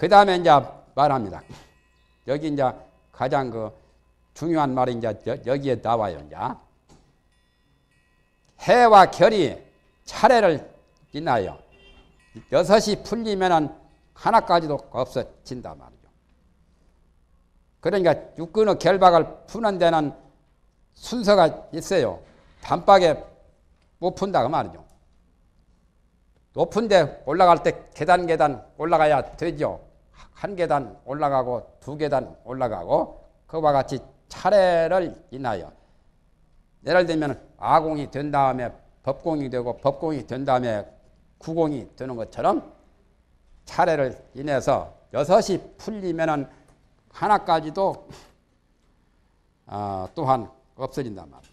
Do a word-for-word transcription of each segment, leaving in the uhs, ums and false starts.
그 다음에 이제 말합니다. 여기 이제 가장 그 중요한 말이 이제 여기에 나와요. 이제 해와 결이 차례를 지나요. 여섯이 풀리면은 하나까지도 없어진단 말이죠. 그러니까 육근의 결박을 푸는 데는 순서가 있어요. 단박에 못 푼다 그 말이죠. 높은 데 올라갈 때 계단 계단 올라가야 되죠. 한 계단 올라가고 두 계단 올라가고 그와 같이 차례를 인하여, 예를 들면 아공이 된 다음에 법공이 되고 법공이 된 다음에 구공이 되는 것처럼 차례를 인해서 여섯이 풀리면은 하나까지도 어, 또한 없어진단 말이에요.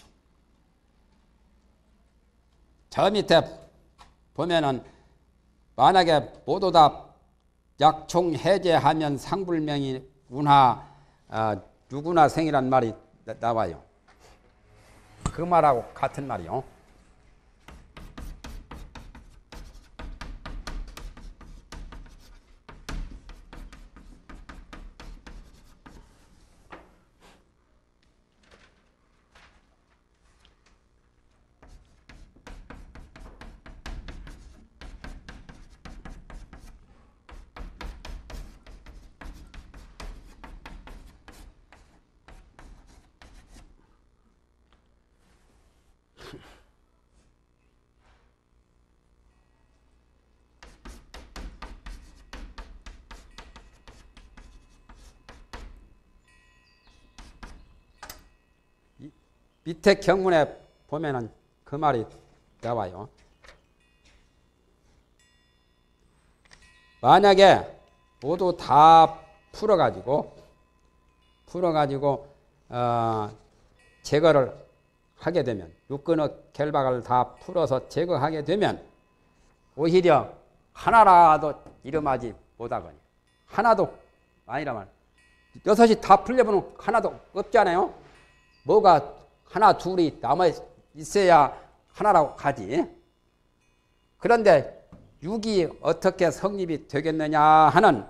저 밑에 보면은 만약에 모두 다 약총 해제하면 상불명이 운하 어, 유구나 생이란 말이 나, 나와요. 그 말하고 같은 말이요. 밑에 경문에 보면은 그 말이 나와요. 만약에 모두 다 풀어가지고, 풀어가지고, 어, 제거를 하게 되면, 육근의 결박을 다 풀어서 제거하게 되면, 오히려 하나라도 이름하지 못하거니. 하나도 아니라면, 여섯이 다 풀려보면 하나도 없잖아요? 뭐가 하나, 둘이 남아 있어야 하나라고 하지. 그런데 육이 어떻게 성립이 되겠느냐 하는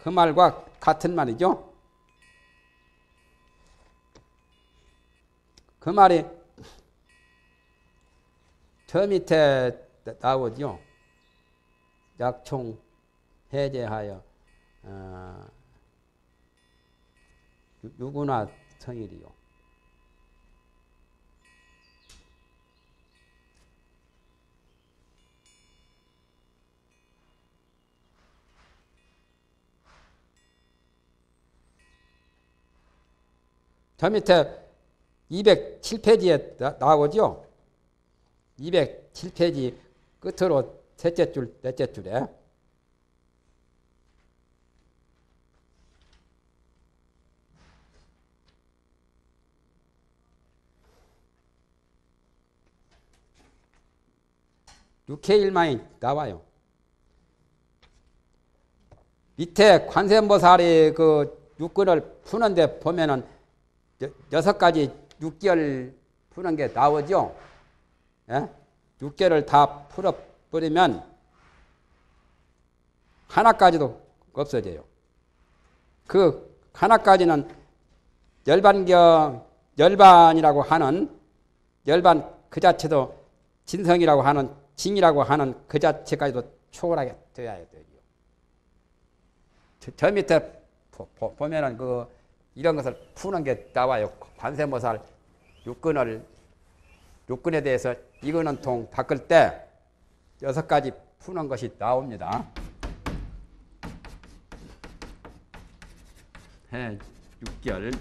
그 말과 같은 말이죠. 그 말이 저 밑에 나오죠. 약총 해제하여 어, 유구나 성일이요. 저 밑에 이백칠 페이지에 나오죠? 이백칠 페이지 끝으로 셋째 줄, 넷째 줄에. 육해일망이 나와요. 밑에 관세음보살이 그 육근을 푸는데 보면은 여섯 가지 육결 푸는 게 나오죠? 예? 육결을 다 풀어버리면 하나까지도 없어져요. 그 하나까지는 열반경, 열반이라고 하는, 열반 그 자체도 진성이라고 하는, 징이라고 하는 그 자체까지도 초월하게 되어야 되죠. 저, 저 밑에 보, 보, 보면은 그, 이런 것을 푸는 게 나와요. 관세음보살 육근을, 육근에 대해서 이거는 통 닦을 때 여섯 가지 푸는 것이 나옵니다. 해, 육결.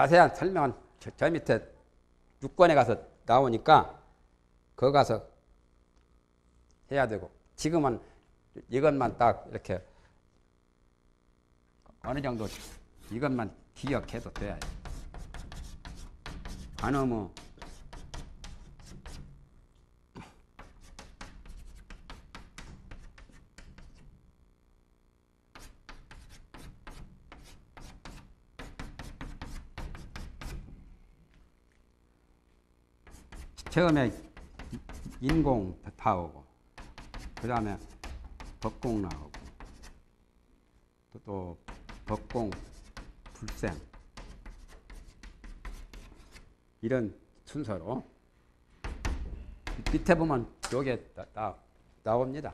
자세한 설명은 저, 저 밑에 육 권에 가서 나오니까 거기 가서 해야 되고, 지금은 이것만 딱 이렇게 어느 정도 이것만 기억해도 돼요. 관음의 처음에 인공 나오고, 그 다음에 법공 나오고, 또, 또 법공, 불생, 이런 순서로 밑에 보면 요게 다, 다 나옵니다.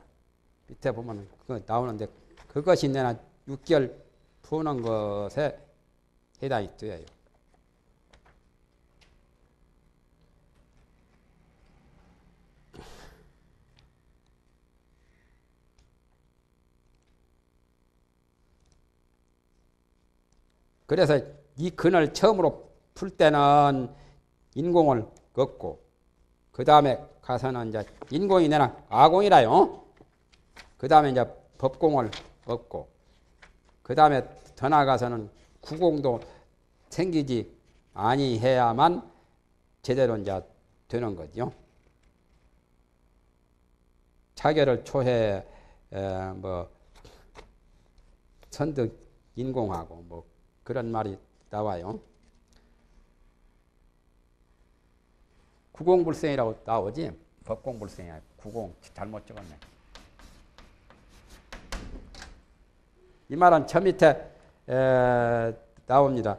밑에 보면 그거 나오는데, 그것이 내나 육 개월 푸는 것에 해당이 돼요. 그래서 이 근을 처음으로 풀 때는 인공을 걷고, 그 다음에 가서는 이제 인공이 내는 아공이라요. 그 다음에 이제 법공을 걷고, 그 다음에 더 나아가서는 구공도 생기지 아니해야만 제대로 이제 되는 거죠. 차결을 초해 뭐 선득 인공하고 뭐 그런 말이 나와요. 구공불생이라고 나오지? 법공불생이야. 구공 잘못 적었네. 이 말은 저 밑에 에, 나옵니다.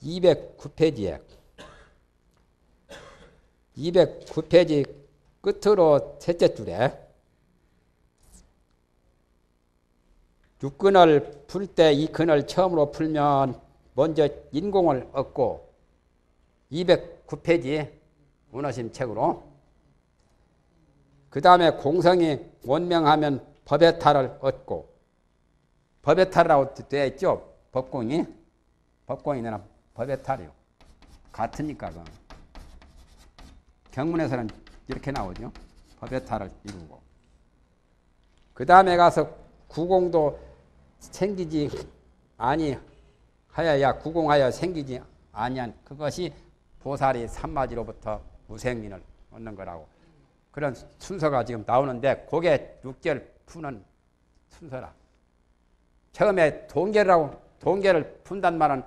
이백구 페이지에 이백구 페이지 끝으로 셋째 줄에 육근을 풀 때 이 근을 처음으로 풀면 먼저 인공을 얻고, 이백구 페이지 운어심 책으로. 그 다음에 공성이 원명하면 법의 탈을 얻고, 법의 탈이라고 되어 있죠? 법공이. 법공이 내나 법의 탈이요. 같으니까. 그건. 경문에서는 이렇게 나오죠. 법의 탈을 이루고. 그 다음에 가서 구공도 생기지 아니 하여야, 구공하여 생기지 아니한 그것이 보살이 삼마지로부터 무생민을 얻는 거라고, 그런 순서가 지금 나오는데, 그게 육 개월 푸는 순서라. 처음에 동계라고, 동계를 푼단 말은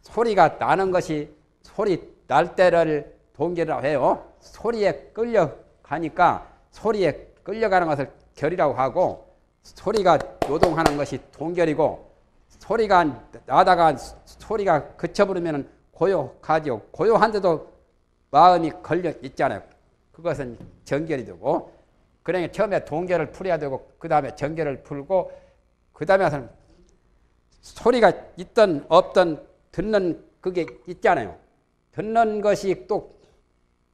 소리가 나는 것이, 소리 날 때를 동계라고 해요. 소리에 끌려가니까 소리에 끌려가는 것을 결이라고 하고, 소리가 요동하는 것이 동결이고, 소리가 나다가 소리가 그쳐버리면 고요하지요. 고요한데도 마음이 걸려 있잖아요. 그것은 정결이 되고, 그러니까 처음에 동결을 풀어야 되고, 그 다음에 정결을 풀고, 그 다음에 소리가 있든 없든 듣는 그게 있잖아요. 듣는 것이 또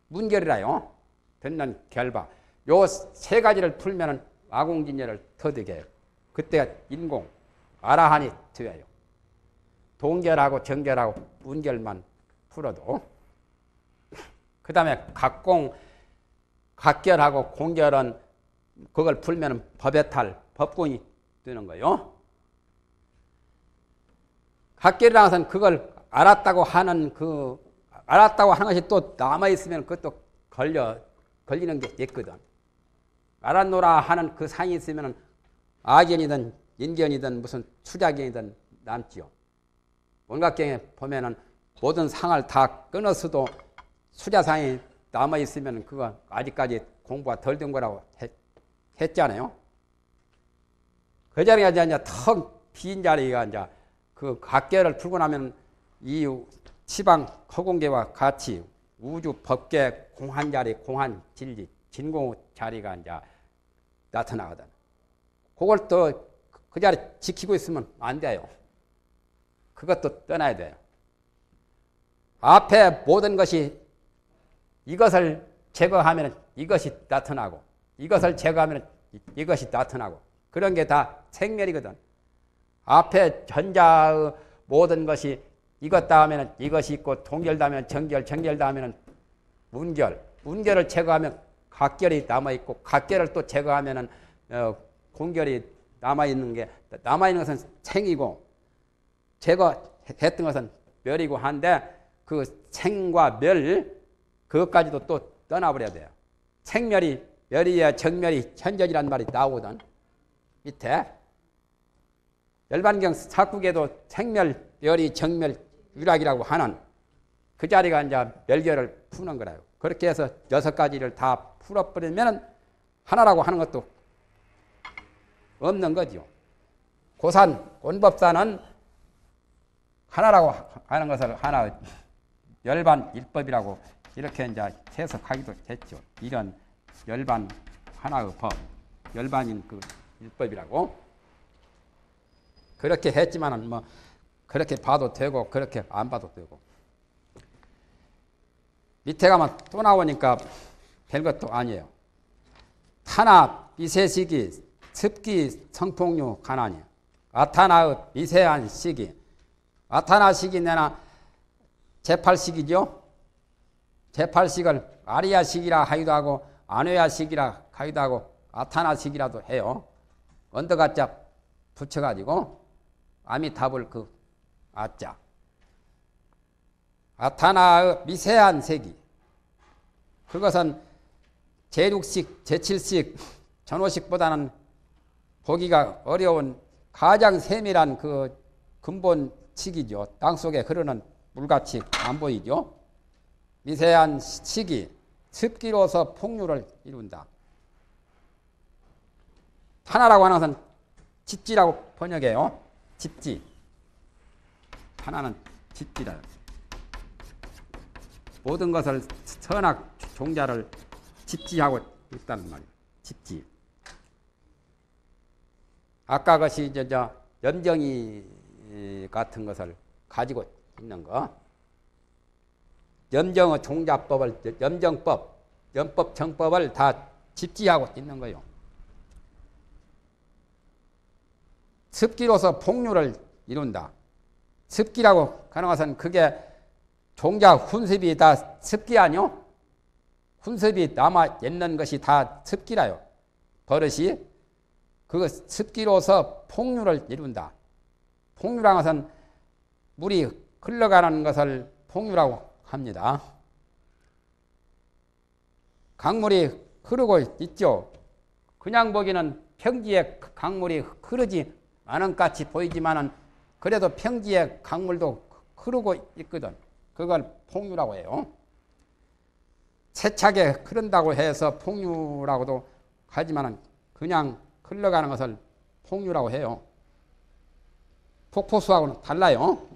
문결이라요. 듣는 결박. 요 세 가지를 풀면은 아공진열을 터득해 해요. 그때가 인공, 아라한이 되어요. 동결하고 정결하고 문결만 풀어도. 그 다음에 각공, 각결하고 공결은 그걸 풀면 법의 탈, 법공이 되는 거예요. 각결이라는 것은 그걸 알았다고 하는 그, 알았다고 하는 것이 또 남아있으면 그것도 걸려, 걸리는 게 있거든. 알았노라 하는 그 상이 있으면 악연이든 인견이든 무슨 수작견이든 남지요. 원각경에 보면은 모든 상을 다 끊었어도 수자상이 남아있으면 그거 아직까지 공부가 덜 된 거라고 했, 했잖아요. 그 자리가 이제, 이제 턱 빈 자리가 이제 그 각계를 풀고 나면 이 시방 허공계와 같이 우주 법계 공한 자리, 공한 진리, 진공 자리가 이제 나타나거든. 그걸 또 그 자리 지키고 있으면 안 돼요. 그것도 떠나야 돼요. 앞에 모든 것이, 이것을 제거하면 이것이 나타나고, 이것을 제거하면 이것이 나타나고, 그런 게 다 생멸이거든. 앞에 전자의 모든 것이 이것다 하면은 이것이 있고, 동결다 하면 정결, 정결다 하면은 문결, 문결을 제거하면 각결이 남아있고, 각결을 또 제거하면은 어, 공결이 남아있는 게, 남아있는 것은 생이고, 제거했던 것은 멸이고 한데, 그 생과 멸, 그것까지도 또 떠나버려야 돼요. 생멸이 멸이야 정멸이 현전이란 말이 나오거든. 밑에 열반경 사국에도 생멸, 멸이 정멸, 유락이라고 하는 그 자리가 이제 멸결을 푸는 거라요. 그렇게 해서 여섯 가지를 다 풀어버리면 하나라고 하는 것도 없는 거죠. 고산, 곤법사는 하나라고 하는 것을 하나, 열반 일법이라고 이렇게 이제 해석하기도 했죠. 이런 열반 하나의 법, 열반인 그 일법이라고. 그렇게 했지만은 뭐, 그렇게 봐도 되고, 그렇게 안 봐도 되고. 밑에 가면 또 나오니까 별것도 아니에요. 탄압, 미세시기, 습기, 성폭류, 가난이. 아타나의 미세한 시기. 아타나 시기 내나 제팔 시기죠. 제팔 식을 아리아 식이라 하기도 하고, 아뇌아 식이라 하기도 하고, 아타나 식이라도 해요. 언더가짜 붙여가지고, 아미타불 그 아짜. 아타나의 미세한 세기. 그것은 제육 식, 제칠 식, 전오식보다는 보기가 어려운 가장 세밀한 그 근본 식이죠. 땅 속에 흐르는 물같이 안 보이죠. 미세한 식이 습기로서 폭류를 이룬다. 하나라고 하는 것은 집지라고 번역해요. 집지. 하나는 집지다. 모든 것을 선악 종자를 집지하고 있다는 말이에요. 집지. 아까 것이 이제 저 염정이 같은 것을 가지고 있는 거. 염정의 종자법을, 염정법, 염법, 정법을 다 집지하고 있는 거예요. 습기로서 폭류를 이룬다. 습기라고 하는 것은 그게 종자 훈습이 다 습기 아니요? 훈습이 남아있는 것이 다 습기라요. 버릇이. 그 습기로서 폭류를 이룬다. 폭류라는 것은 물이 흘러가는 것을 폭류라고 합니다. 강물이 흐르고 있죠. 그냥 보기는 평지에 강물이 흐르지 않은 같이 보이지만은 그래도 평지에 강물도 흐르고 있거든. 그걸 폭류라고 해요. 세차게 흐른다고 해서 폭류라고도 하지만은 그냥 흘러가는 것을 폭류라고 해요. 폭포수하고는 달라요.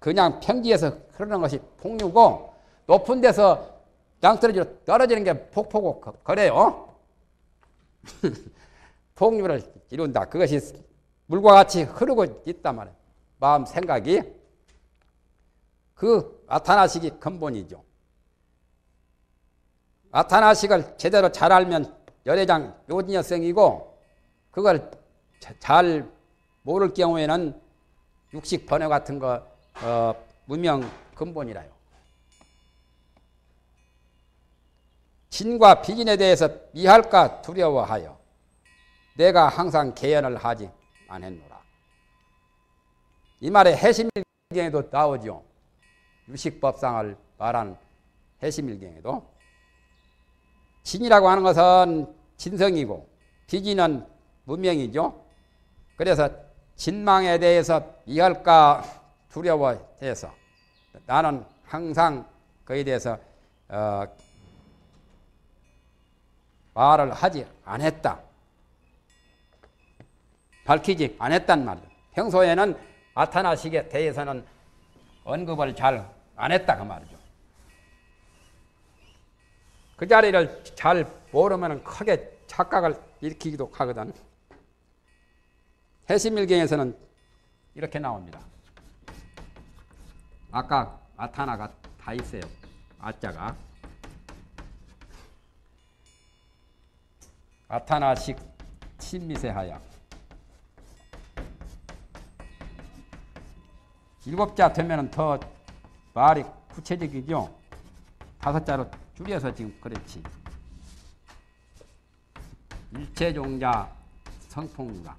그냥 평지에서 흐르는 것이 폭류고, 높은 데서 낭떠러지로 떨어지는 게 폭포고, 그래요. 폭류를 이룬다. 그것이 물과 같이 흐르고 있단 말이에요. 마음, 생각이. 그 아타나식이 근본이죠. 아타나식을 제대로 잘 알면 열애장 요진여생이고, 그걸 잘 모를 경우에는 육식 번뇌 같은 거, 어, 무명 근본이라요. 진과 비진에 대해서 미할까 두려워하여 내가 항상 개연을 하지 안했노라. 이 말에 해심일경에도 나오죠. 유식법상을 말한 해심일경에도 진이라고 하는 것은 진성이고 비진은 무명이죠. 그래서 진망에 대해서 미할까 두려워해서 나는 항상 그에 대해서 어, 말을 하지 않았다. 밝히지 않았단 말이에요. 평소에는 아타나식에 대해서는 언급을 잘 안했다 그 말이죠. 그 자리를 잘 모르면 크게 착각을 일으키기도 하거든. 해심일경에서는 이렇게 나옵니다. 아까 아타나가 다 있어요. 아짜가. 아타나식 친미세하야. 일곱 자 되면 더 말이 구체적이죠. 다섯 자로 줄여서 지금 그렇지. 일체종자 성품과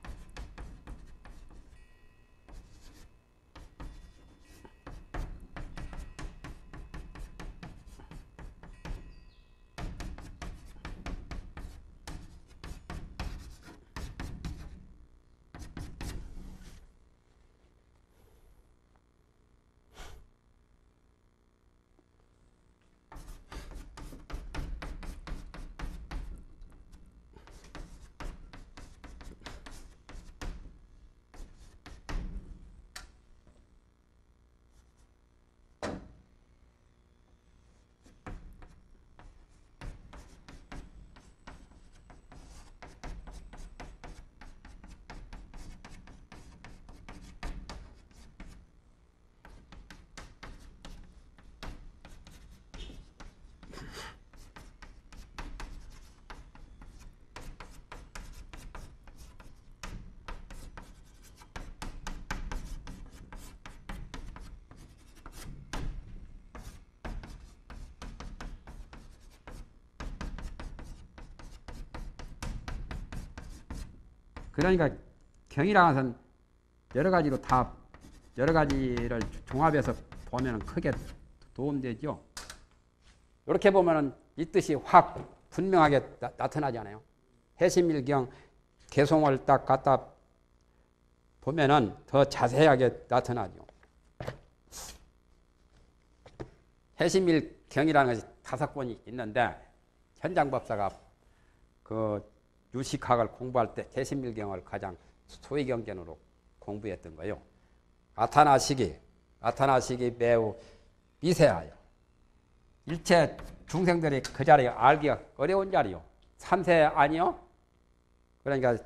그러니까 경이라는 것은 여러 가지로 다 여러 가지를 종합해서 보면 크게 도움되죠. 이렇게 보면은 이 뜻이 확 분명하게 나, 나타나잖아요. 해심일경 개송을 딱 갖다 보면은 더 자세하게 나타나죠. 해심일경이라는 것이 다섯 권이 있는데 현장법사가 그 유식학을 공부할 때 해심일경을 가장 소위경전으로 공부했던 거예요. 아타나식이, 아타나식이 매우 미세하여 일체 중생들이 그 자리에 알기가 어려운 자리요. 삼세 아니요? 그러니까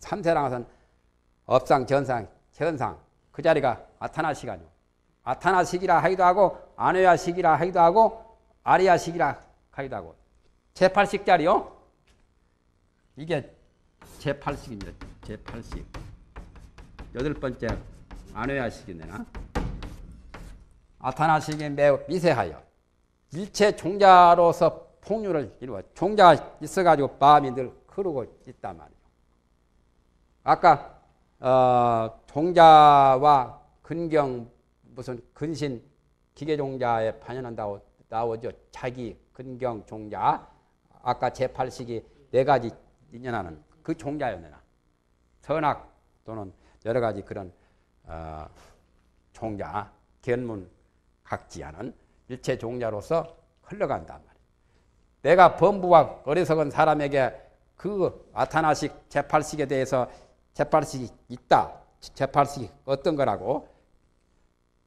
삼세라는 것은 업상, 전상, 현상 그 자리가 아타나식 아니요. 아타나식이라 하기도 하고 아뇌야식이라 하기도 하고 아리야식이라 하기도 하고 제팔식 자리요? 이게 제팔식입니다. 제팔식. 여덟 번째 아뇌야식이네나. 아타나식이 매우 미세하여 일체 종자로서 폭류를 이루어 종자가 있어가지고 마음이 늘 흐르고 있단 말이에요. 아까 어, 종자와 근경 무슨 근신 기계종자에 반영한다고 나오죠. 자기 근경 종자. 아까 제팔식이 네 가지 인연하는 그 종자였느냐. 선악 또는 여러 가지 그런 어, 종자, 견문 각지하는 일체 종자로서 흘러간단 말이에요. 내가 범부와 어리석은 사람에게 그 아타나식, 제팔식에 대해서 제팔식이 있다. 제팔식이 어떤 거라고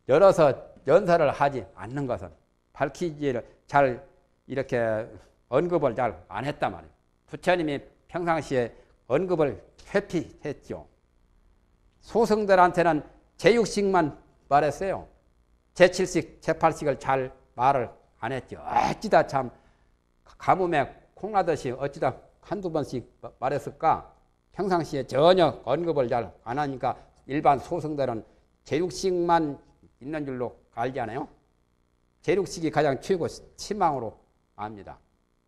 열어서 연설을 하지 않는 것은 밝히지를 잘 이렇게 언급을 잘 안 했단 말이에요. 부처님이 평상시에 언급을 회피했죠. 소승들한테는 제육식만 말했어요. 제칠식, 제팔식을 잘 말을 안 했죠. 어찌다 참 가뭄에 콩나듯이 어찌다 한두 번씩 말했을까? 평상시에 전혀 언급을 잘 안 하니까 일반 소승들은 제육식만 있는 줄로 알지 않아요? 제육식이 가장 최고 신망으로 압니다.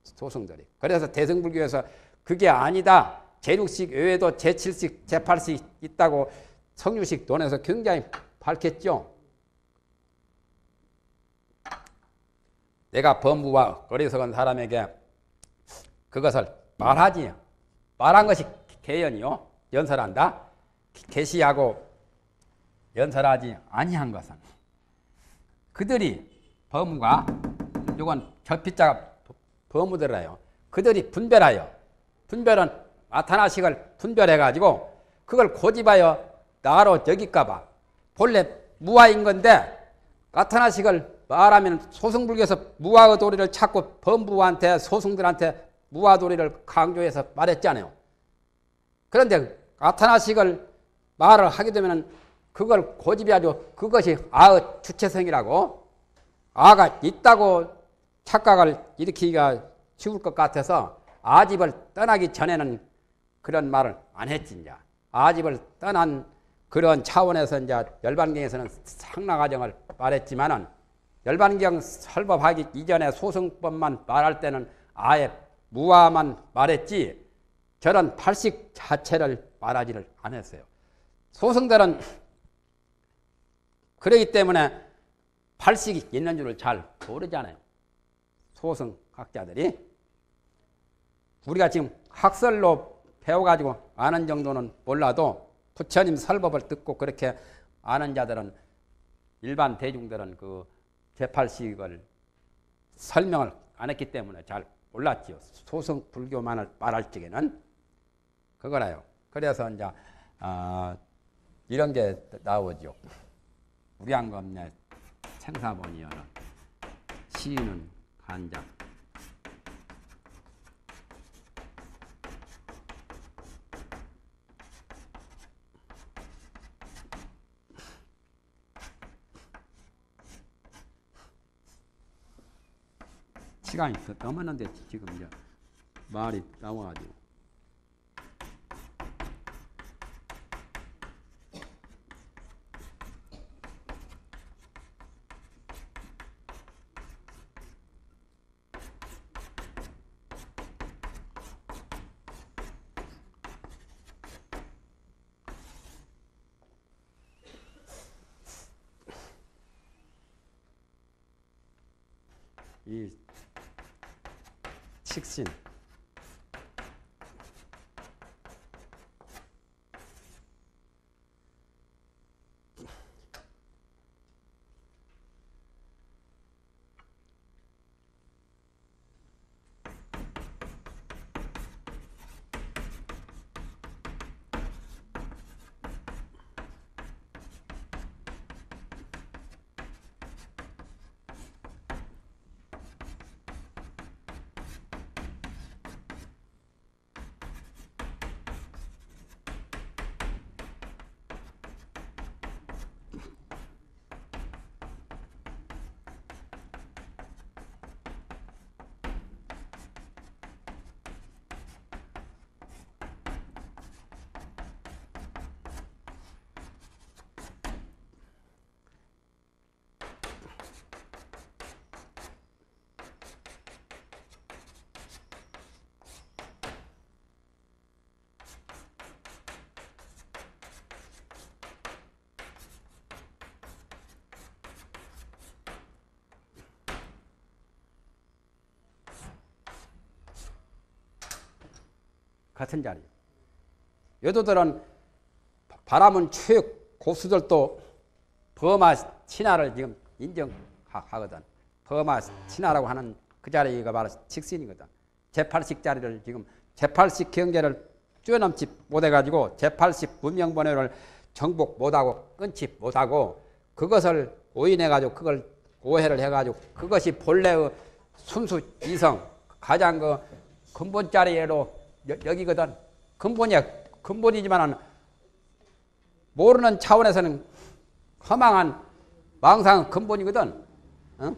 소승들이. 그래서 대승불교에서 그게 아니다. 제육식 외에도 제칠식, 제팔식 있다고 성유식 논에서 굉장히 밝혔죠. 내가 범부와 어리석은 사람에게 그것을 말하지. 말한 것이 개연이요. 연설한다. 개시하고 연설하지 아니한 것은 그들이 범과 요건 저피자가 범우들이라요. 그들이 분별하여 분별은 아타나식을 분별해가지고 그걸 고집하여 나로 여길까봐 본래 무아인 건데 아타나식을 말하면 소승불교에서 무아의 도리를 찾고 범부한테 소승들한테 무아 도리를 강조해서 말했잖아요. 그런데 아타나식을 말을 하게 되면 그걸 고집해가지고 그것이 아의 주체성이라고 아가 있다고 착각을 일으키기가 쉬울 것 같아서 아집을 떠나기 전에는 그런 말을 안 했지. 이제 아집을 떠난 그런 차원에서 이제 열반경에서는 상락과정을 말했지만은 열반경 설법하기 이전에 소승법만 말할 때는 아예 무아만 말했지 저런 팔식 자체를 말하지를 않았어요. 소승들은 그러기 때문에 팔식이 있는 줄을 잘 모르잖아요. 소승 학자들이. 우리가 지금 학설로 배워가지고 아는 정도는 몰라도 부처님 설법을 듣고 그렇게 아는 자들은 일반 대중들은 그 제팔식을 설명을 안 했기 때문에 잘 몰랐지요. 소승 불교만을 말할 적에는 그거라요. 그래서 이제 아, 이런 게 나오죠. 우량검례 생사본이여는 시인은 간장. 시간이 넘었는데 지금 이제 말이 나와가지고. 이 식신 같은 자리. 여도들은 바라문 최육 고수들도 범아 친화를 지금 인정하거든. 범아 친화라고 하는 그 자리가 바로 식신이거든. 제팔식 자리를 지금 제팔식 경계를 뛰어넘지 못해가지고 제팔식 문명번뇌를 정복 못하고 끊지 못하고 그것을 오인해가지고 그걸 오해를 해가지고 그것이 본래의 순수 이성 가장 그 근본 자리로 여, 여기거든. 근본이야. 근본이지만은 모르는 차원에서는 허망한 망상 근본이거든. 응?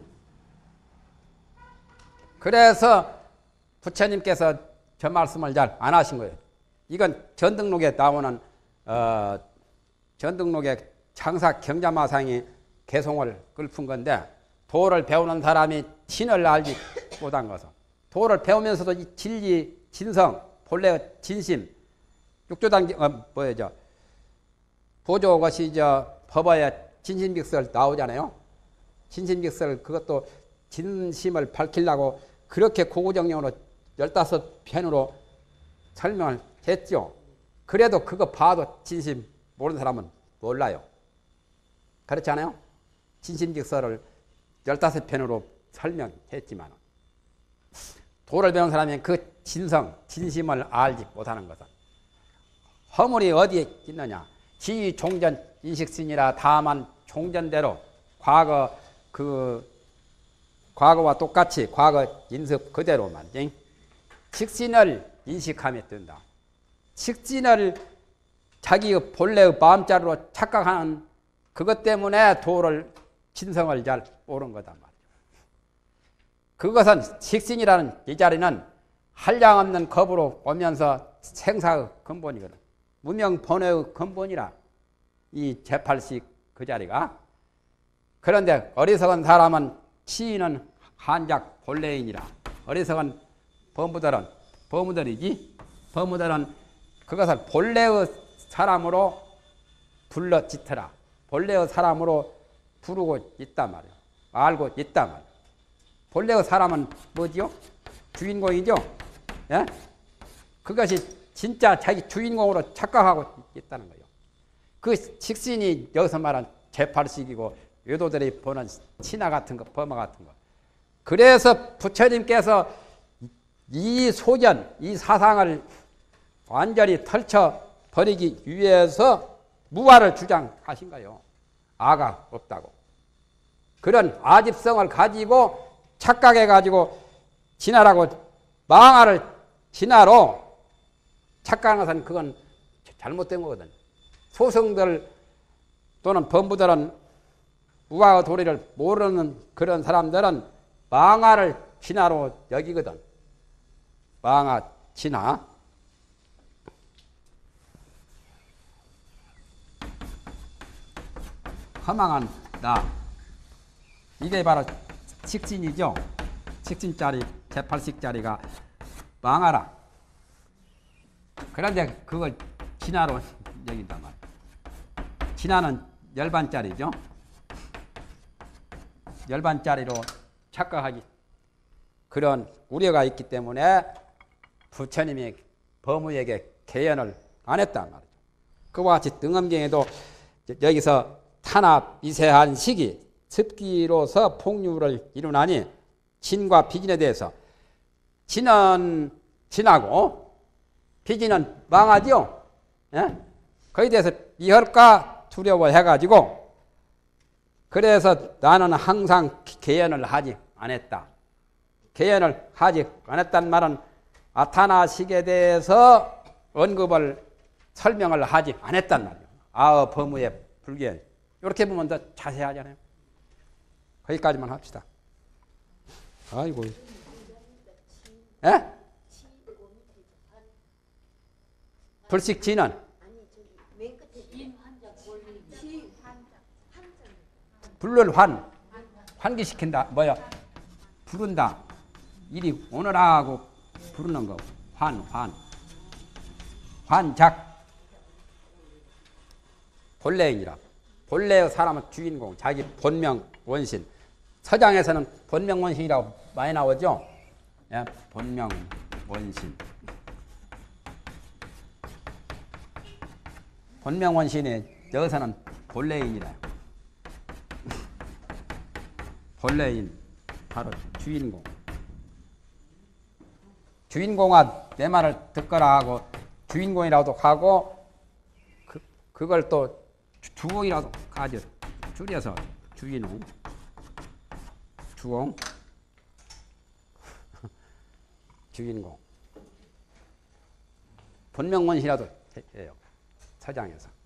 그래서 부처님께서 저 말씀을 잘 안 하신 거예요. 이건 전등록에 나오는 어, 전등록의 장사 경자마상이 개송을 읊은 건데 도를 배우는 사람이 진을 알지 못한 거죠. 도를 배우면서도 이 진리, 진성 본래 진심, 육조단계, 어, 뭐예요, 보조 것이 저 법어의 진심직설 나오잖아요. 진심직설 그것도 진심을 밝히려고 그렇게 고구정령으로 열다섯 편으로 설명을 했죠. 그래도 그거 봐도 진심 모르는 사람은 몰라요. 그렇지 않아요? 진심직설을 열다섯 편으로 설명했지만 도를 배운 사람이 그 진성, 진심을 알지 못하는 것은 허물이 어디에 있느냐? 지위 종전 인식신이라 다만 종전대로 과거 그 과거와 똑같이 과거 인습 그대로만 식신을 인식하며 뜬다. 식신을 자기의 본래의 마음자리로 착각하는 그것 때문에 도를 진성을 잘 모르는 거다 말이야. 그것은 식신이라는 이 자리는 한량 없는 겁으로 오면서 생사의 근본이거든. 무명 번뇌의 근본이라. 이 제팔식 그 자리가. 그런데 어리석은 사람은 치인은 한작 본래인이라. 어리석은 범부들은 범우들이지. 범우들은 그것을 본래의 사람으로 불러 짓더라. 본래의 사람으로 부르고 있단 말이에요. 알고 있단 말이에요. 본래의 사람은 뭐지요? 주인공이죠? 예? 그것이 진짜 자기 주인공으로 착각하고 있다는 거예요. 그 식신이 여기서 말한 제팔식이고 외도들이 보는 신화 같은 거, 범어 같은 거. 그래서 부처님께서 이 소견, 이 사상을 완전히 털쳐버리기 위해서 무아를 주장하신 거예요. 아가 없다고. 그런 아집성을 가지고 착각해가지고 진화라고 망아를 진화로 착각하는 것은 그건 잘못된 거거든. 소승들 또는 범부들은 우아의 도리를 모르는 그런 사람들은 망아를 진화로 여기거든. 망아, 진화. 허망한 나. 이게 바로 식신이죠. 식신짜리, 제팔식짜리가 망아라. 그런데 그걸 진화로 여긴단 말이야. 진화는 열반짜리죠. 열반짜리로 착각하기 그런 우려가 있기 때문에 부처님이 범우에게 개연을 안 했단 말이죠. 그와 같이 등엄경에도 여기서 탄압 이세한 시기 습기로서 폭류를 이루나니 진과 비진에 대해서 진은 진하고 비진은 망하지요. 예? 거기에 대해서 미할까 두려워해가지고 그래서 나는 항상 개연을 하지 않았다. 개연을 하지 않았단 말은 아타나식에 대해서 언급을 설명을 하지 않았단 말이에요. 아의 범우의 불개연. 이렇게 보면 더 자세하잖아요. 거기까지만 합시다. 아이고. 예? 불식 진은 불을 환 환기시킨다. 뭐야? 부른다. 이리 오너라 하고 부르는 거. 환, 환. 환작. 본래인이라. 본래의 사람은 주인공, 자기 본명 원신. 서장에서는 본명 원신이라고 많이 나오죠? 예, 본명 원신. 본명원신이 여기서는 본래인이라. 본래인 바로 주인공. 주인공아 내 말을 듣거라 하고 주인공이라도 하고 그, 그걸 또 주공이라도 가져 줄여서 주인공 주공 주인공 본명원신이라도 해요. 서장에서.